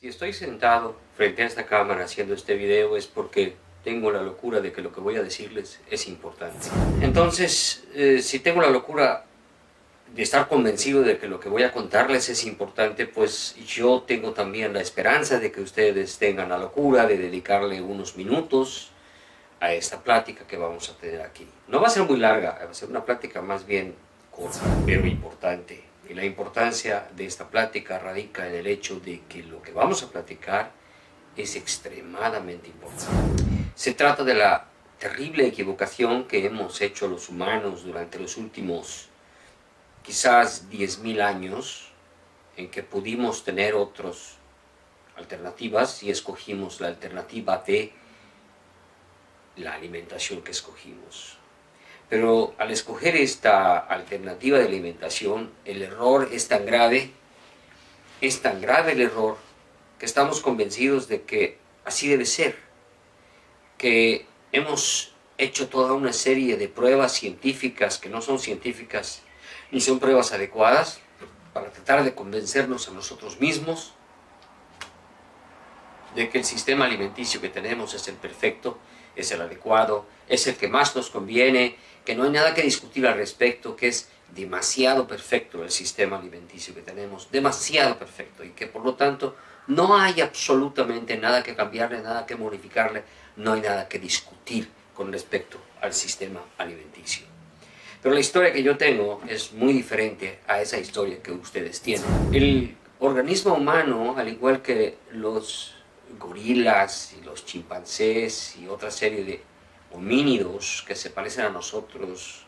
Si estoy sentado frente a esta cámara haciendo este video es porque tengo la locura de que lo que voy a decirles es importante. Entonces, si tengo la locura de estar convencido de que lo que voy a contarles es importante, pues yo tengo también la esperanza de que ustedes tengan la locura de dedicarle unos minutos a esta plática que vamos a tener aquí. No va a ser muy larga, va a ser una plática más bien corta, pero importante. Y la importancia de esta plática radica en el hecho de que lo que vamos a platicar es extremadamente importante. Se trata de la terrible equivocación que hemos hecho los humanos durante los últimos quizás 10.000 años, en que pudimos tener otras alternativas y escogimos la alternativa de la alimentación que escogimos. Pero al escoger esta alternativa de alimentación, el error es tan grave el error, que estamos convencidos de que así debe ser, que hemos hecho toda una serie de pruebas científicas que no son científicas ni son pruebas adecuadas para tratar de convencernos a nosotros mismos de que el sistema alimenticio que tenemos es el perfecto, es el adecuado, es el que más nos conviene, que no hay nada que discutir al respecto, que es demasiado perfecto el sistema alimenticio que tenemos, demasiado perfecto, y que por lo tanto no hay absolutamente nada que cambiarle, nada que modificarle, no hay nada que discutir con respecto al sistema alimenticio. Pero la historia que yo tengo es muy diferente a esa historia que ustedes tienen. El organismo humano, al igual que los gorilas y los chimpancés y otra serie de homínidos que se parecen a nosotros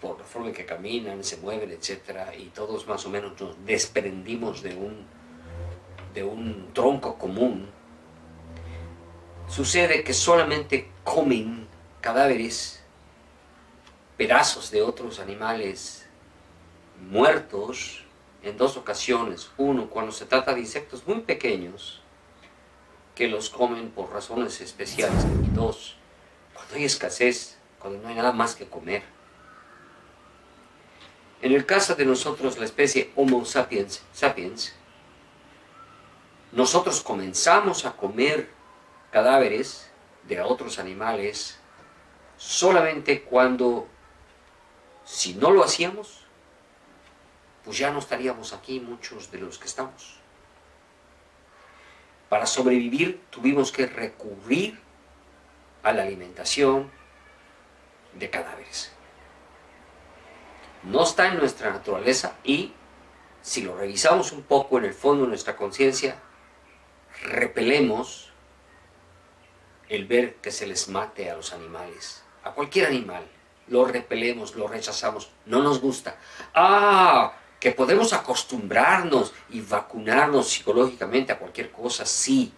por la forma en que caminan, se mueven, etc. Y todos más o menos nos desprendimos de un tronco común. Sucede que solamente comen cadáveres, pedazos de otros animales muertos en dos ocasiones. Uno, cuando se trata de insectos muy pequeños que los comen por razones especiales. Y dos, cuando hay escasez, cuando no hay nada más que comer. En el caso de nosotros, la especie Homo sapiens, nosotros comenzamos a comer cadáveres de otros animales solamente cuando, si no lo hacíamos, pues ya no estaríamos aquí muchos de los que estamos. Para sobrevivir tuvimos que recurrir a la alimentación de cadáveres. No está en nuestra naturaleza y, si lo revisamos un poco en el fondo de nuestra conciencia, repelemos el ver que se les mate a los animales, a cualquier animal. Lo repelemos, lo rechazamos, no nos gusta. ¡Ah! Que podemos acostumbrarnos y vacunarnos psicológicamente a cualquier cosa, sí.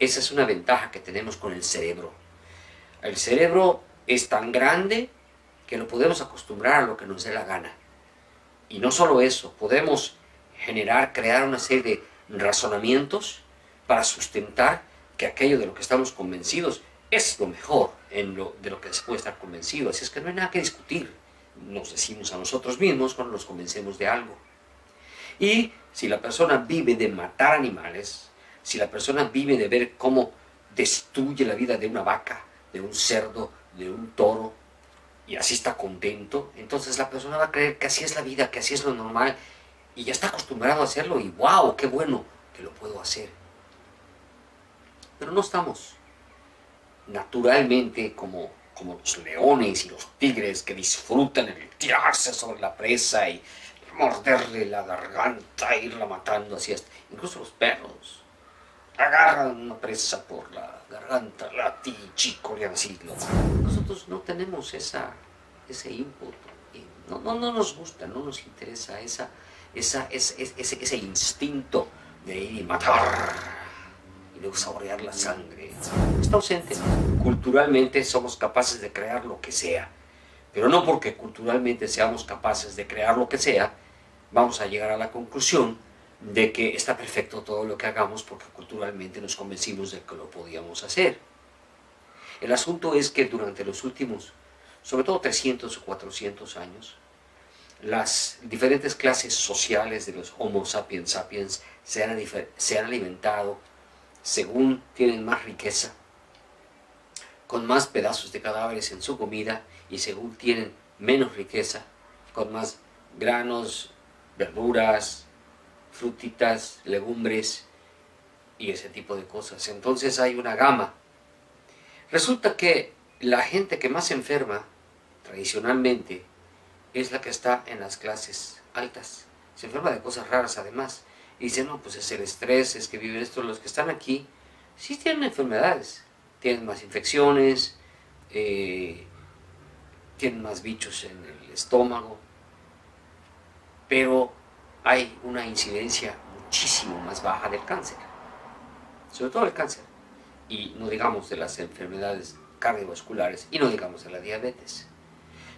Esa es una ventaja que tenemos con el cerebro. El cerebro es tan grande que lo podemos acostumbrar a lo que nos dé la gana. Y no solo eso, podemos crear una serie de razonamientos para sustentar que aquello de lo que estamos convencidos es lo mejor de lo que se puede estar convencido. Así es que no hay nada que discutir. Nos decimos a nosotros mismos cuando nos convencemos de algo. Y si la persona vive de matar animales, si la persona vive de ver cómo destruye la vida de una vaca, de un cerdo, de un toro, y así está contento, entonces la persona va a creer que así es la vida, que así es lo normal, y ya está acostumbrado a hacerlo, y wow, qué bueno que lo puedo hacer. Pero no estamos naturalmente como los leones y los tigres que disfrutan el tirarse sobre la presa y morderle la garganta e irla matando así hasta. Incluso los perros agarran una presa por la garganta, la chicorean así. Nosotros no tenemos ese input, no nos gusta, no nos interesa ese instinto de ir y matar, de saborear la sangre. Está ausente. Culturalmente somos capaces de crear lo que sea, pero no porque culturalmente seamos capaces de crear lo que sea, vamos a llegar a la conclusión de que está perfecto todo lo que hagamos porque culturalmente nos convencimos de que lo podíamos hacer. El asunto es que durante los últimos, sobre todo 300 o 400 años, las diferentes clases sociales de los Homo sapiens sapiens se han alimentado según tienen más riqueza, con más pedazos de cadáveres en su comida, y según tienen menos riqueza, con más granos, verduras, frutitas, legumbres y ese tipo de cosas. Entonces hay una gama. Resulta que la gente que más se enferma tradicionalmente es la que está en las clases altas. Se enferma de cosas raras además. Y dicen, no, pues es el estrés, es que viven estos. Los que están aquí sí tienen enfermedades, tienen más infecciones, tienen más bichos en el estómago, pero hay una incidencia muchísimo más baja del cáncer, sobre todo el cáncer, y no digamos de las enfermedades cardiovasculares, y no digamos de la diabetes.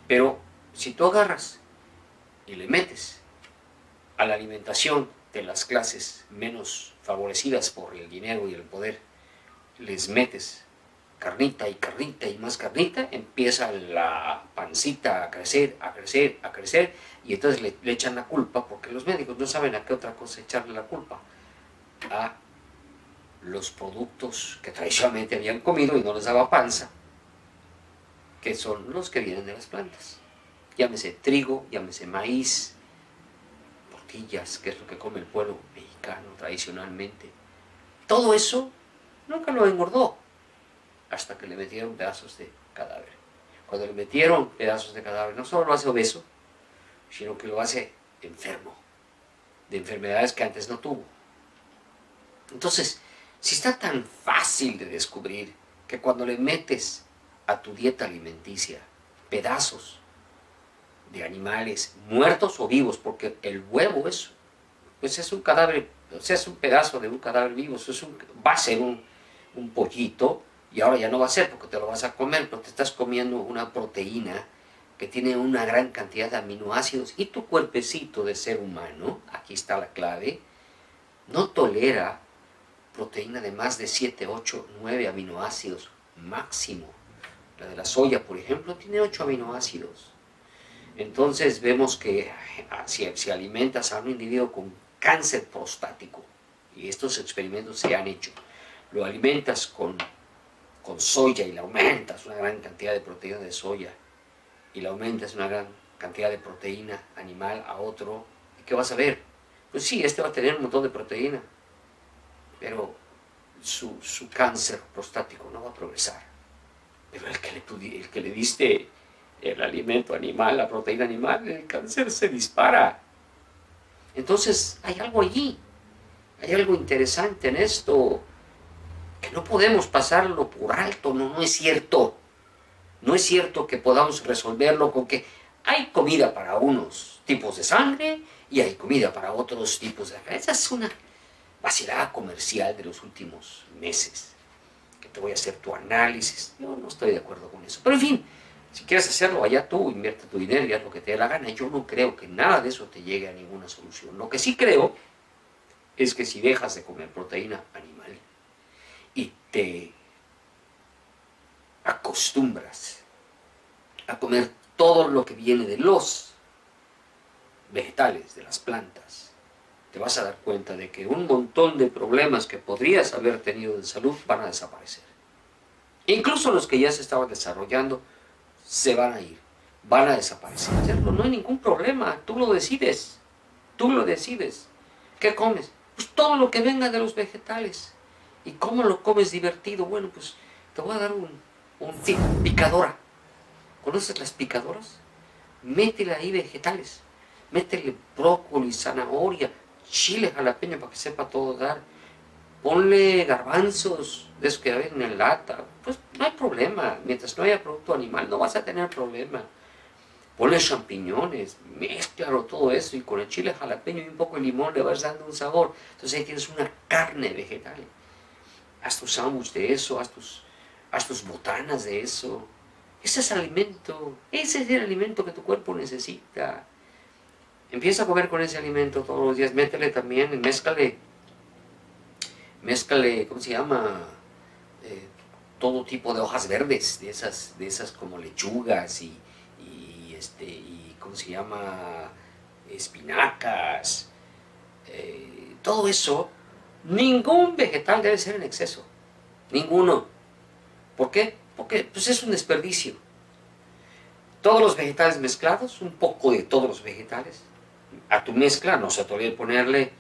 Pero si tú agarras y le metes a la alimentación de las clases menos favorecidas por el dinero y el poder, les metes carnita y carnita y más carnita, empieza la pancita a crecer, a crecer, a crecer, y entonces le echan la culpa, porque los médicos no saben a qué otra cosa echarle la culpa, a los productos que tradicionalmente habían comido y no les daba panza, que son los que vienen de las plantas. Llámese trigo, llámese maíz, tortillas, que es lo que come el pueblo mexicano tradicionalmente. Todo eso nunca lo engordó, hasta que le metieron pedazos de cadáver. Cuando le metieron pedazos de cadáver, no solo lo hace obeso, sino que lo hace enfermo, de enfermedades que antes no tuvo. Entonces, si está tan fácil de descubrir que cuando le metes a tu dieta alimenticia pedazos de animales muertos o vivos, porque el huevo es, pues es un cadáver, o sea, es un pedazo de un cadáver vivo, eso es va a ser un pollito, y ahora ya no va a ser porque te lo vas a comer, pero te estás comiendo una proteína que tiene una gran cantidad de aminoácidos, y tu cuerpecito de ser humano, aquí está la clave, no tolera proteína de más de 7, 8, 9 aminoácidos máximo. La de la soya, por ejemplo, tiene 8 aminoácidos. Entonces vemos que si alimentas a un individuo con cáncer prostático, y estos experimentos se han hecho, lo alimentas con soya y le aumentas una gran cantidad de proteína de soya, y le aumentas una gran cantidad de proteína animal a otro, ¿qué vas a ver? Pues sí, este va a tener un montón de proteína, pero su cáncer prostático no va a progresar. Pero el que le diste el alimento animal, la proteína animal, el cáncer se dispara. Entonces hay algo allí, hay algo interesante en esto, que no podemos pasarlo por alto. No es cierto. No es cierto que podamos resolverlo con que hay comida para unos tipos de sangre y hay comida para otros tipos de sangre. Esa es una vacilada comercial de los últimos meses. Que te voy a hacer tu análisis. Yo no estoy de acuerdo con eso. Pero en fin, si quieres hacerlo, allá tú, invierte tu dinero y haz lo que te dé la gana. Yo no creo que nada de eso te llegue a ninguna solución. Lo que sí creo es que si dejas de comer proteína animal y te acostumbras a comer todo lo que viene de los vegetales, de las plantas, te vas a dar cuenta de que un montón de problemas que podrías haber tenido de salud van a desaparecer. Incluso los que ya se estaban desarrollando se van a ir, van a desaparecer. No hay ningún problema, tú lo decides, tú lo decides. ¿Qué comes? Pues todo lo que venga de los vegetales. ¿Y cómo lo comes divertido? Bueno, pues te voy a dar un tip, picadora. ¿Conoces las picadoras? Métele ahí vegetales, métele brócoli, zanahoria, chile jalapeño para que sepa todo dar, ponle garbanzos, de esos que hay en lata, pues no hay problema, mientras no haya producto animal no vas a tener problema. Ponle champiñones, mezclalo todo eso, y con el chile jalapeño y un poco de limón le vas dando un sabor. Entonces ahí tienes una carne vegetal. Haz tus sándwich de eso, haz tus botanas de eso. Ese es alimento, ese es el alimento que tu cuerpo necesita. Empieza a comer con ese alimento todos los días, métele también, mézcale, ¿cómo se llama? Todo tipo de hojas verdes, de esas como lechugas y ¿cómo se llama?, espinacas, todo eso. Ningún vegetal debe ser en exceso, ninguno. ¿Por qué? Porque pues, es un desperdicio. Todos los vegetales mezclados, un poco de todos los vegetales. A tu mezcla no se te olvide ponerle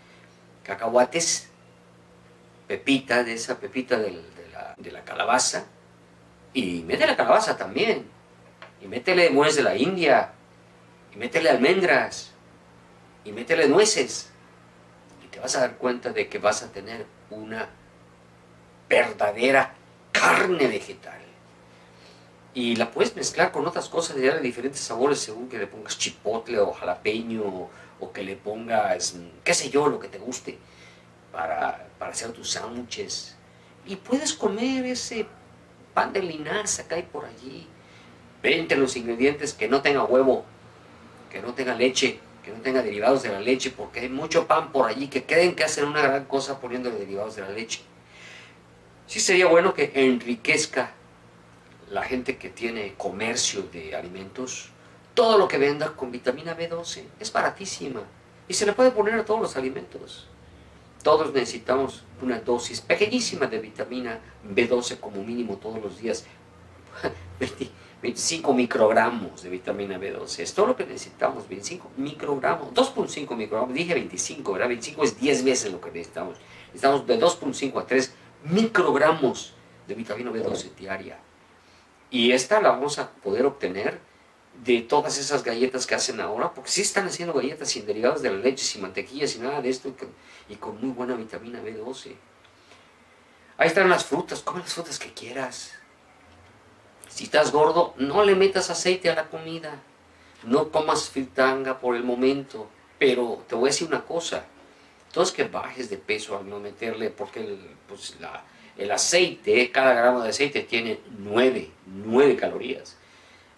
cacahuates, pepita, de esa pepita de la calabaza. Y mete la calabaza también. Y métele nueces de la India. Y métele almendras. Y métele nueces. Y te vas a dar cuenta de que vas a tener una verdadera carne vegetal. Y la puedes mezclar con otras cosas y darle diferentes sabores según que le pongas chipotle o jalapeño o que le pongas, qué sé yo, lo que te guste para hacer tus sándwiches. Y puedes comer ese pan de linaza que hay por allí. Vente los ingredientes que no tenga huevo, que no tenga leche, que no tenga derivados de la leche, porque hay mucho pan por allí que creen que hacen una gran cosa poniéndole derivados de la leche. Sí sería bueno que enriquezca la gente que tiene comercio de alimentos, todo lo que venda con vitamina B12, es baratísima y se le puede poner a todos los alimentos. Todos necesitamos una dosis pequeñísima de vitamina B12 como mínimo todos los días. 25 microgramos de vitamina B12, es todo lo que necesitamos, 25 microgramos, 2.5 microgramos, dije 25, ¿verdad? 25 es 10 veces lo que necesitamos. Necesitamos de 2.5 a 3 microgramos de vitamina B12 diaria. Y esta la vamos a poder obtener de todas esas galletas que hacen ahora, porque sí están haciendo galletas sin derivados de la leche, sin mantequilla, sin nada de esto, y con muy buena vitamina B12. Ahí están las frutas, come las frutas que quieras. Si estás gordo, no le metas aceite a la comida. No comas fritanga por el momento, pero te voy a decir una cosa. Entonces que bajes de peso al no meterle, porque el aceite, cada gramo de aceite tiene 9 calorías.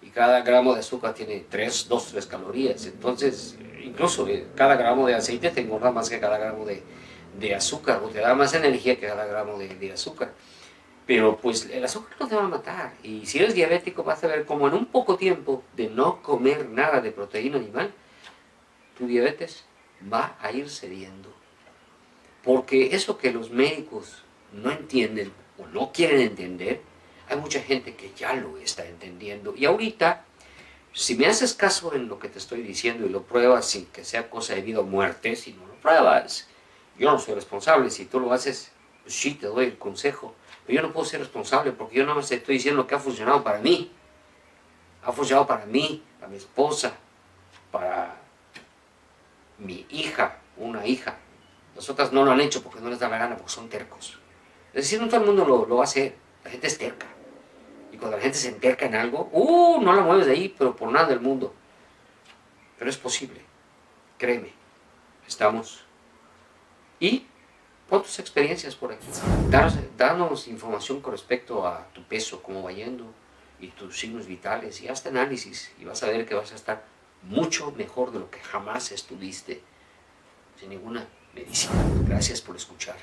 Y cada gramo de azúcar tiene 2, 3 calorías. Entonces, incluso cada gramo de aceite te engorda más que cada gramo de azúcar, o te da más energía que cada gramo de azúcar. Pero pues el azúcar no te va a matar. Y si eres diabético vas a ver como en un poco tiempo de no comer nada de proteína animal, tu diabetes va a ir cediendo. Porque eso que los médicos no entienden o no quieren entender, hay mucha gente que ya lo está entendiendo. Y ahorita, si me haces caso en lo que te estoy diciendo y lo pruebas sin que sea cosa de vida o muerte, si no lo pruebas, yo no soy responsable. Si tú lo haces, pues sí, te doy el consejo. Pero yo no puedo ser responsable porque yo nada más te estoy diciendo lo que ha funcionado para mí. Ha funcionado para mí, para mi esposa, para mi hija, una hija. Las otras no lo han hecho porque no les da la gana, porque son tercos. Es decir, no todo el mundo lo va a hacer. La gente es terca. Y cuando la gente se enterca en algo, no la mueves de ahí, pero por nada del mundo. Pero es posible. Créeme. Estamos. Y pon tus experiencias por aquí. Danos información con respecto a tu peso, cómo va yendo, y tus signos vitales, y hasta análisis. Y vas a ver que vas a estar mucho mejor de lo que jamás estuviste. Sin ninguna medicina. Gracias por escuchar.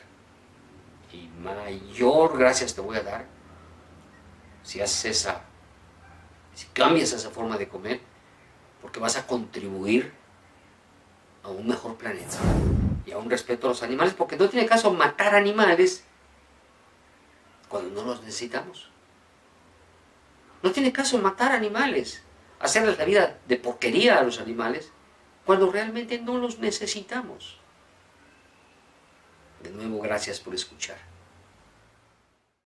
Y mayor gracias te voy a dar si cambias esa forma de comer, porque vas a contribuir a un mejor planeta y a un respeto a los animales, porque no tiene caso matar animales cuando no los necesitamos. No tiene caso matar animales, hacerles la vida de porquería a los animales cuando realmente no los necesitamos. De nuevo, gracias por escuchar.